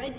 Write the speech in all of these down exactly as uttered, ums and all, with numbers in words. Red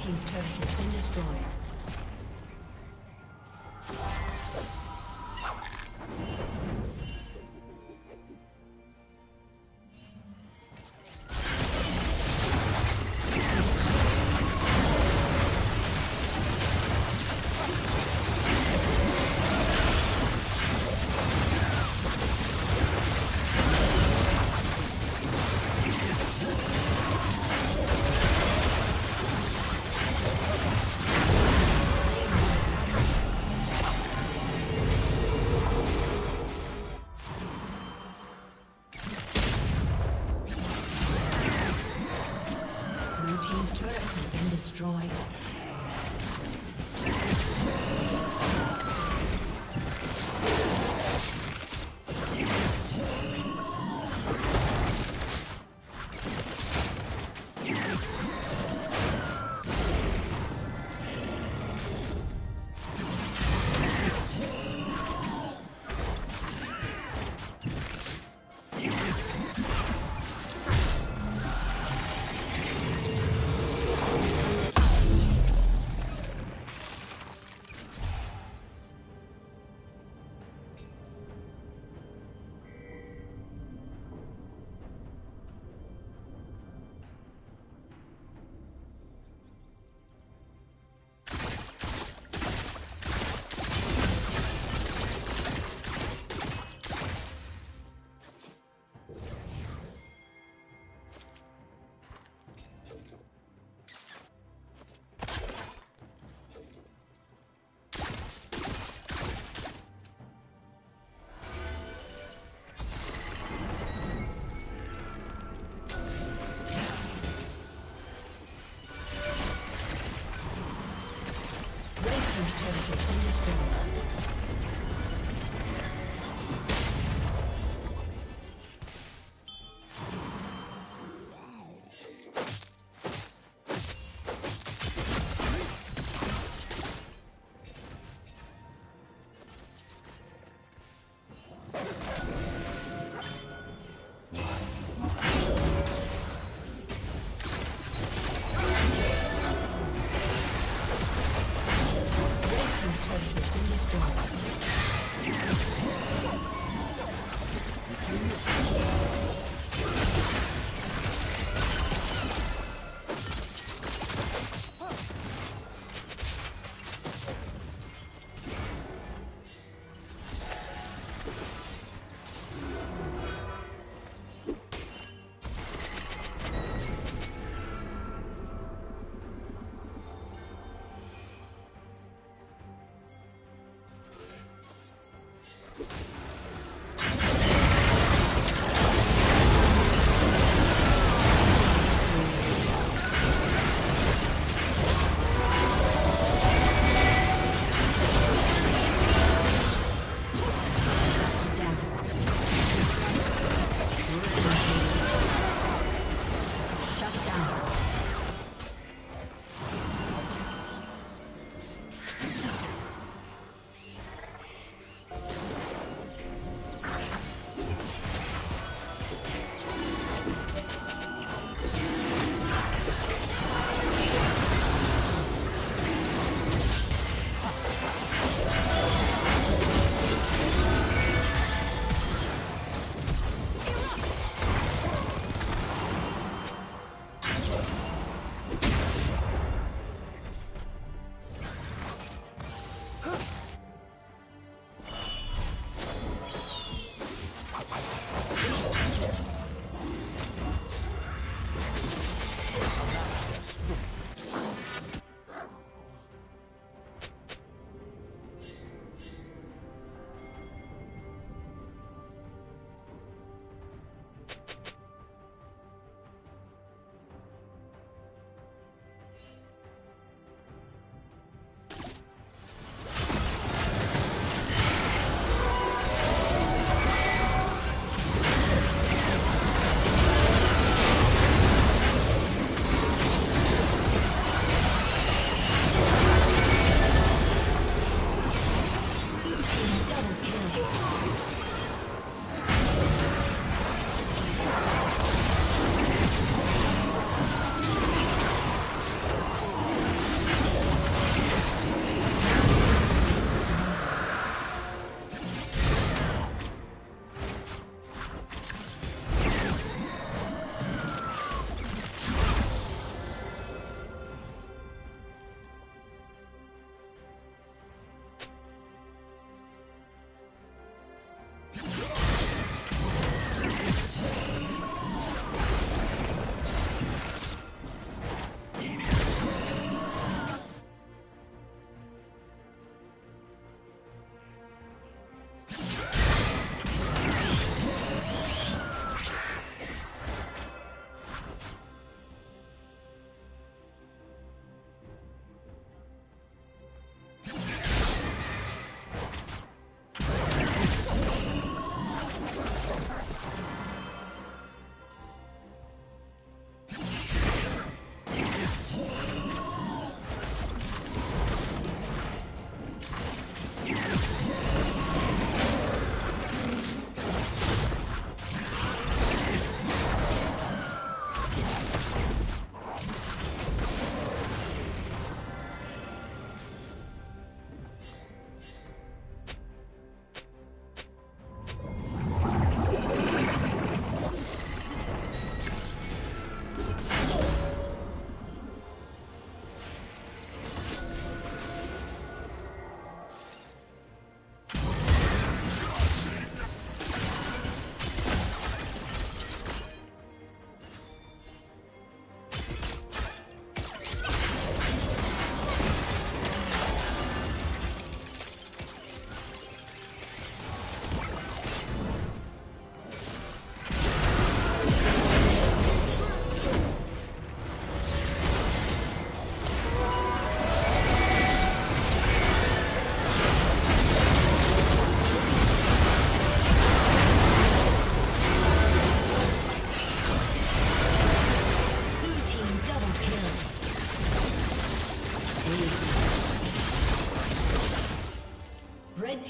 Team's turret has been destroyed.